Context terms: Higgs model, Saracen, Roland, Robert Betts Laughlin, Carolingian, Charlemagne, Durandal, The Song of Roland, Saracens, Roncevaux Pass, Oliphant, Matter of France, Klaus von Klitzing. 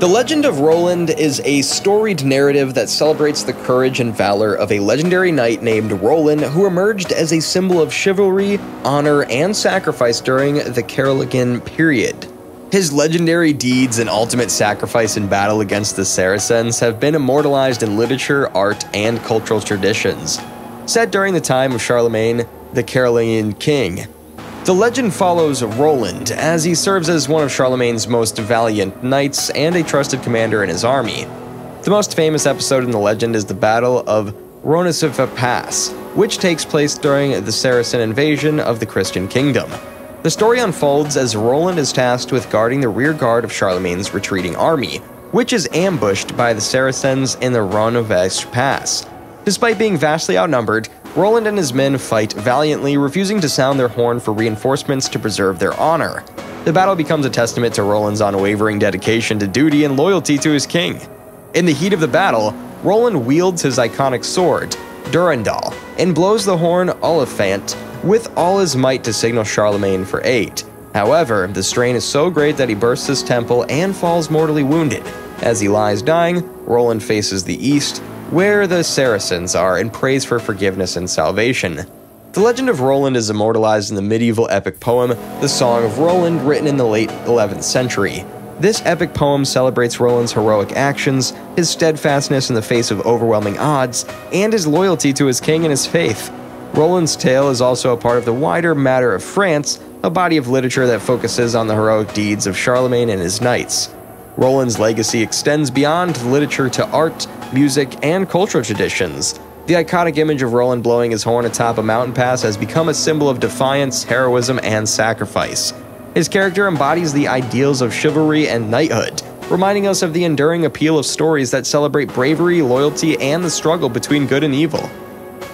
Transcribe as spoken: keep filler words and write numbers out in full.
The Legend of Roland is a storied narrative that celebrates the courage and valor of a legendary knight named Roland who emerged as a symbol of chivalry, honor, and sacrifice during the Carolingian period. His legendary deeds and ultimate sacrifice in battle against the Saracens have been immortalized in literature, art, and cultural traditions. Set during the time of Charlemagne, the Carolingian king, the legend follows Roland as he serves as one of Charlemagne's most valiant knights and a trusted commander in his army. The most famous episode in the legend is the Battle of Roncevaux Pass, which takes place during the Saracen invasion of the Christian kingdom. The story unfolds as Roland is tasked with guarding the rear guard of Charlemagne's retreating army, which is ambushed by the Saracens in the Roncevaux Pass. Despite being vastly outnumbered, Roland and his men fight valiantly, refusing to sound their horn for reinforcements to preserve their honor. The battle becomes a testament to Roland's unwavering dedication to duty and loyalty to his king. In the heat of the battle, Roland wields his iconic sword, Durandal, and blows the horn Oliphant with all his might to signal Charlemagne for aid. However, the strain is so great that he bursts his temple and falls mortally wounded. As he lies dying, Roland faces the east, where the Saracens are, and prays for forgiveness and salvation. The legend of Roland is immortalized in the medieval epic poem, The Song of Roland, written in the late eleventh century. This epic poem celebrates Roland's heroic actions, his steadfastness in the face of overwhelming odds, and his loyalty to his king and his faith. Roland's tale is also a part of the wider Matter of France, a body of literature that focuses on the heroic deeds of Charlemagne and his knights. Roland's legacy extends beyond literature to art, music, and cultural traditions. The iconic image of Roland blowing his horn atop a mountain pass has become a symbol of defiance, heroism, and sacrifice. His character embodies the ideals of chivalry and knighthood, reminding us of the enduring appeal of stories that celebrate bravery, loyalty, and the struggle between good and evil.